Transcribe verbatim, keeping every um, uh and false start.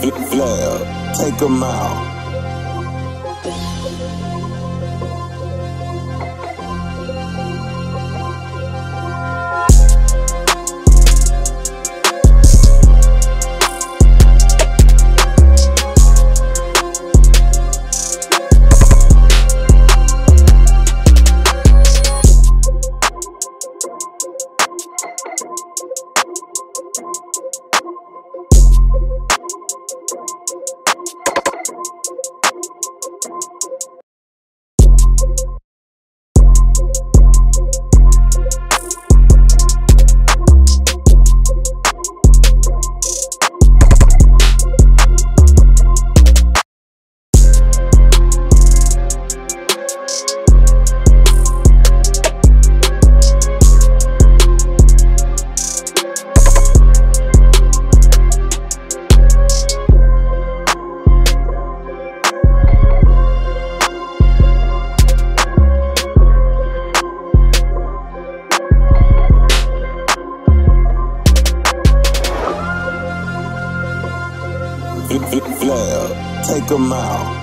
Flair, take them out. Flair, take them out.